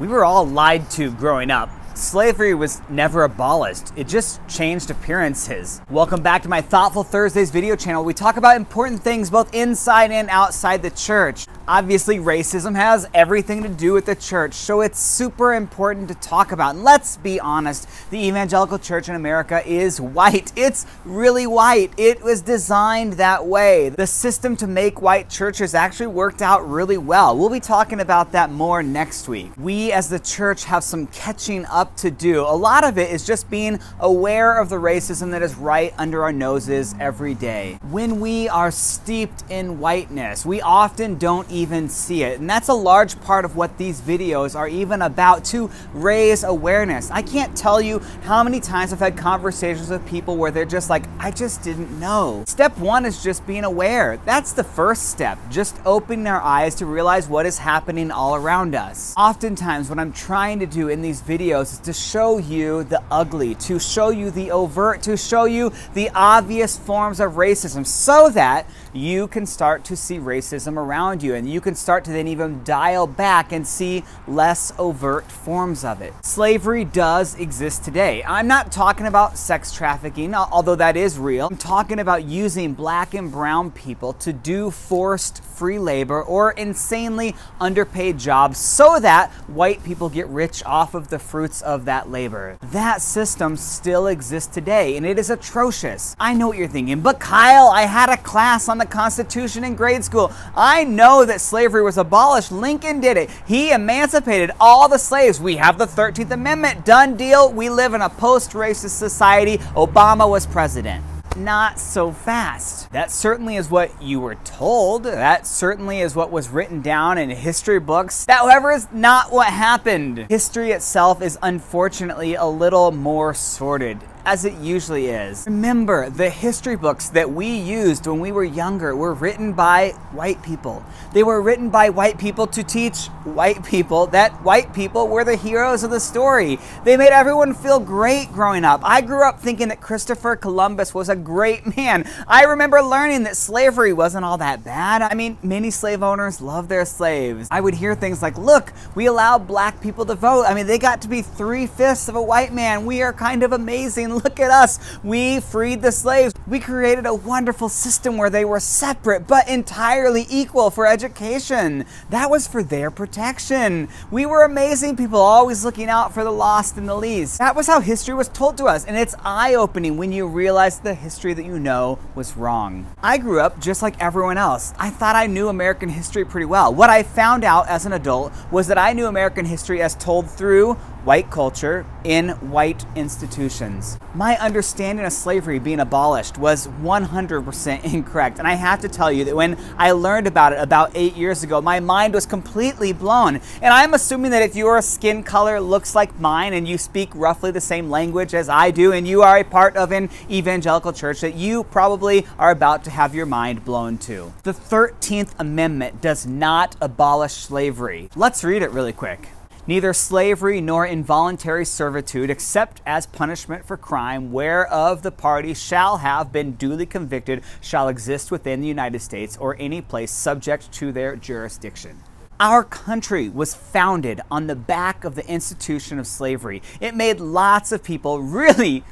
We were all lied to growing up. Slavery was never abolished. It just changed appearances. Welcome back to my Thoughtful Thursdays video channel. We talk about important things both inside and outside the church. Obviously, racism has everything to do with the church, so it's super important to talk about. And let's be honest, the evangelical church in America is white. It's really white. It was designed that way. The system to make white churches actually worked out really well. We'll be talking about that more next week. We as the church have some catching up to do. A lot of it is just being aware of the racism that is right under our noses every day. When we are steeped in whiteness, we often don't even see it. And that's a large part of what these videos are even about, to raise awareness. I can't tell you how many times I've had conversations with people where they're just like, I just didn't know. Step one is just being aware. That's the first step, just opening our eyes to realize what is happening all around us. Oftentimes, what I'm trying to do in these videos is to show you the ugly, to show you the overt, to show you the obvious forms of racism, so that you can start to see racism around you, and you can start to then even dial back and see less overt forms of it. Slavery does exist today. I'm not talking about sex trafficking, although that is real. I'm talking about using black and brown people to do forced free labor or insanely underpaid jobs so that white people get rich off of the fruits of that labor. That system still exists today, and it is atrocious. I know what you're thinking, but Kyle, I had a class on the Constitution in grade school. I know that slavery was abolished. Lincoln did it. He emancipated all the slaves. We have the 13th Amendment. Done deal. We live in a post-racist society. Obama was president. Not so fast. That certainly is what you were told. That certainly is what was written down in history books. That, however, is not what happened. History itself is unfortunately a little more sordid, as it usually is. Remember, the history books that we used when we were younger were written by white people. They were written by white people to teach white people that white people were the heroes of the story. They made everyone feel great growing up. I grew up thinking that Christopher Columbus was a great man. I remember learning that slavery wasn't all that bad. I mean, many slave owners loved their slaves. I would hear things like, look, we allowed black people to vote. I mean, they got to be 3/5 of a white man. We are kind of amazing. Look at us. We freed the slaves. We created a wonderful system where they were separate but entirely equal for education. That was for their protection. We were amazing people, always looking out for the lost and the least. That was how history was told to us, and it's eye-opening when you realize the history that you know was wrong. I grew up just like everyone else. I thought I knew American history pretty well. What I found out as an adult was that I knew American history as told through white culture in white institutions. My understanding of slavery being abolished was 100% incorrect, and I have to tell you that when I learned about it about 8 years ago, my mind was completely blown. And I'm assuming that if your skin color looks like mine and you speak roughly the same language as I do and you are a part of an evangelical church, that you probably are about to have your mind blown too. The 13th Amendment does not abolish slavery. Let's read it really quick. Neither slavery nor involuntary servitude, except as punishment for crime whereof the party shall have been duly convicted, shall exist within the United States or any place subject to their jurisdiction. Our country was founded on the back of the institution of slavery. It made lots of people really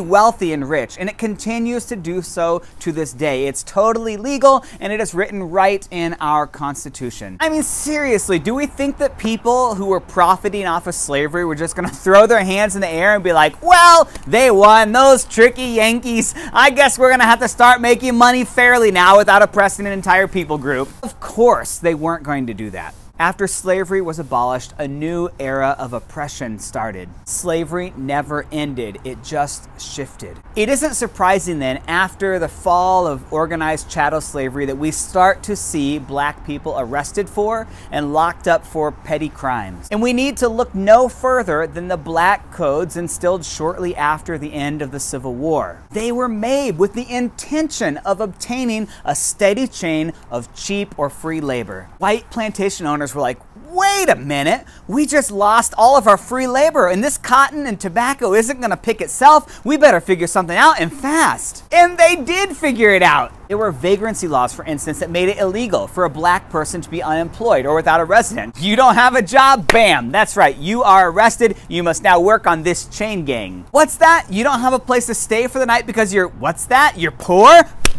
wealthy and rich, and it continues to do so to this day. It's totally legal, and it is written right in our Constitution. I mean, seriously, do we think that people who were profiting off of slavery were just gonna throw their hands in the air and be like, well, they won, those tricky Yankees. I guess we're gonna have to start making money fairly now without oppressing an entire people group. Of course, they weren't going to do that. After slavery was abolished, a new era of oppression started. Slavery never ended, it just shifted. It isn't surprising then, after the fall of organized chattel slavery, that we start to see black people arrested for and locked up for petty crimes. And we need to look no further than the black codes instilled shortly after the end of the Civil War. They were made with the intention of obtaining a steady chain of cheap or free labor. White plantation owners were like, wait a minute, we just lost all of our free labor, and this cotton and tobacco isn't going to pick itself. We better figure something out and fast. And they did figure it out. There were vagrancy laws, for instance, that made it illegal for a black person to be unemployed or without a resident. You don't have a job, bam, that's right, you are arrested. You must now work on this chain gang. What's that? You don't have a place to stay for the night because you're, what's that? You're poor?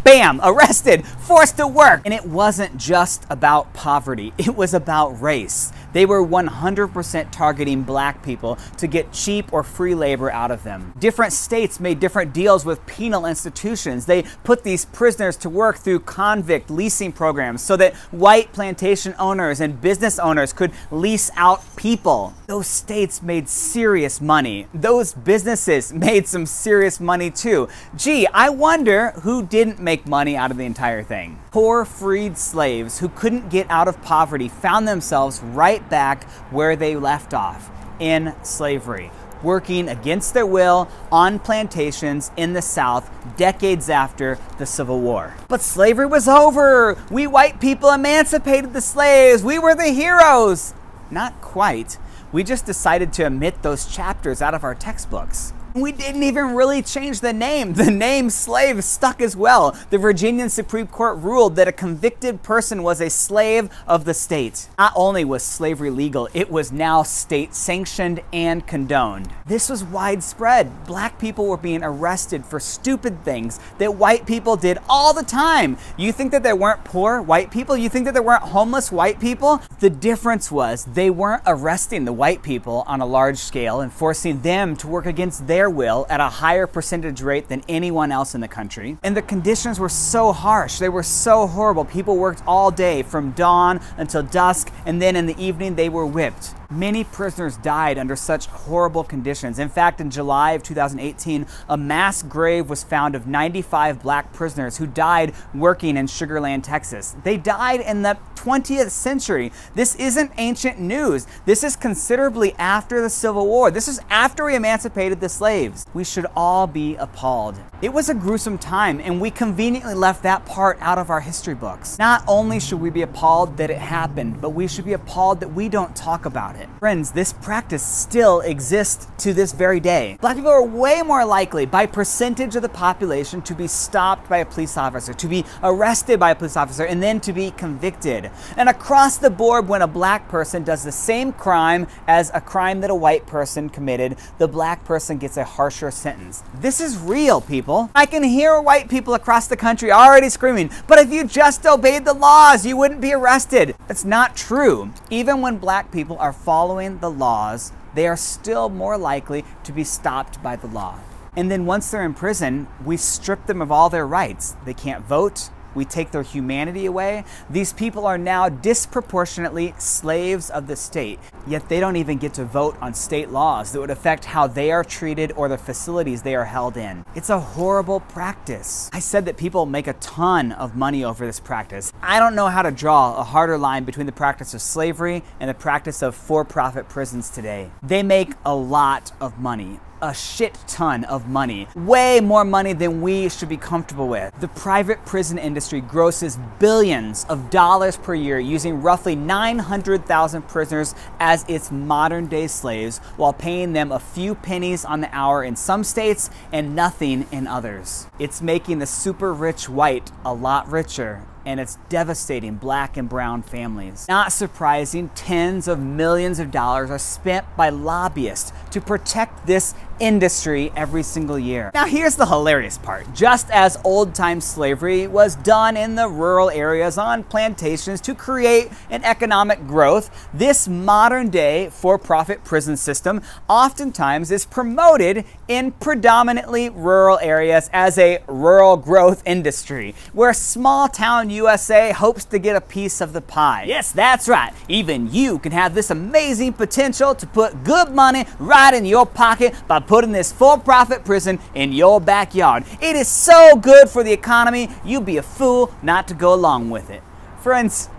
Bam, arrested, forced to work. And it wasn't just about poverty, it was about race. They were 100% targeting black people to get cheap or free labor out of them. Different states made different deals with penal institutions. They put these prisoners to work through convict leasing programs so that white plantation owners and business owners could lease out people. Those states made serious money. Those businesses made some serious money too. Gee, I wonder who didn't make money out of the entire thing. Poor freed slaves who couldn't get out of poverty found themselves right back where they left off, in slavery, working against their will on plantations in the South decades after the Civil War. But slavery was over. We white people emancipated the slaves. We were the heroes. Not quite. We just decided to omit those chapters out of our textbooks. We didn't even really change the name. The name slave stuck as well. The Virginia Supreme Court ruled that a convicted person was a slave of the state. Not only was slavery legal, it was now state sanctioned and condoned. This was widespread. Black people were being arrested for stupid things that white people did all the time. You think that there weren't poor white people? You think that there weren't homeless white people? The difference was they weren't arresting the white people on a large scale and forcing them to work against their will at a higher percentage rate than anyone else in the country. And the conditions were so harsh, they were so horrible. People worked all day from dawn until dusk, and then in the evening they were whipped. Many prisoners died under such horrible conditions. In fact, in July of 2018, a mass grave was found of 95 black prisoners who died working in Sugar Land, Texas. They died in the 20th century. This isn't ancient news. This is considerably after the Civil War. This is after we emancipated the slaves. We should all be appalled. It was a gruesome time, and we conveniently left that part out of our history books. Not only should we be appalled that it happened, but we should be appalled that we don't talk about it. Friends, this practice still exists to this very day. Black people are way more likely by percentage of the population to be stopped by a police officer, to be arrested by a police officer, and then to be convicted. And across the board, when a black person does the same crime as a crime that a white person committed, the black person gets a harsher sentence. This is real, people. I can hear white people across the country already screaming, but if you just obeyed the laws, you wouldn't be arrested. That's not true. Even when black people are following the laws, they are still more likely to be stopped by the law. And then once they're in prison, we strip them of all their rights. They can't vote. We take their humanity away. These people are now disproportionately slaves of the state, yet they don't even get to vote on state laws that would affect how they are treated or the facilities they are held in. It's a horrible practice. I said that people make a ton of money over this practice. I don't know how to draw a harder line between the practice of slavery and the practice of for-profit prisons today. They make a lot of money. A shit ton of money, way more money than we should be comfortable with. The private prison industry grosses billions of dollars per year using roughly 900,000 prisoners as its modern day slaves while paying them a few pennies on the hour in some states and nothing in others. It's making the super rich white a lot richer, and it's devastating black and brown families. Not surprising, tens of millions of dollars are spent by lobbyists to protect this industry every single year. Now here's the hilarious part. Just as old-time slavery was done in the rural areas on plantations to create an economic growth, this modern-day for-profit prison system oftentimes is promoted in predominantly rural areas as a rural growth industry, where small-town USA hopes to get a piece of the pie. Yes, that's right. Even you can have this amazing potential to put good money right in your pocket by putting this for-profit prison in your backyard. It is so good for the economy, you'd be a fool not to go along with it. Friends,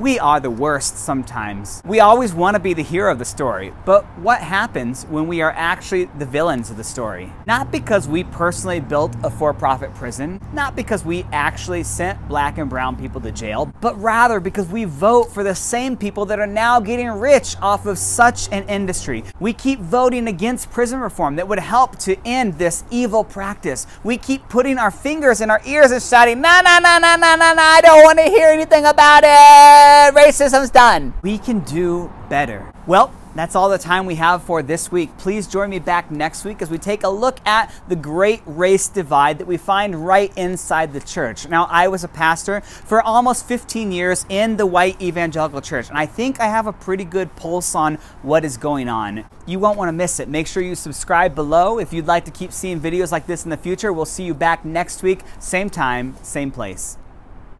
We are the worst sometimes. We always want to be the hero of the story, but what happens when we are actually the villains of the story? Not because we personally built a for-profit prison, not because we actually sent black and brown people to jail, but rather because we vote for the same people that are now getting rich off of such an industry. We keep voting against prison reform that would help to end this evil practice. We keep putting our fingers in our ears and shouting, "No, no, no, no, no, no, no, I don't want to hear anything about it. Racism's done." We can do better. Well, that's all the time we have for this week. Please join me back next week as we take a look at the great race divide that we find right inside the church. Now, I was a pastor for almost 15 years in the white evangelical church, and I think I have a pretty good pulse on what is going on. You won't want to miss it. Make sure you subscribe below if you'd like to keep seeing videos like this in the future. We'll see you back next week, same time, same place.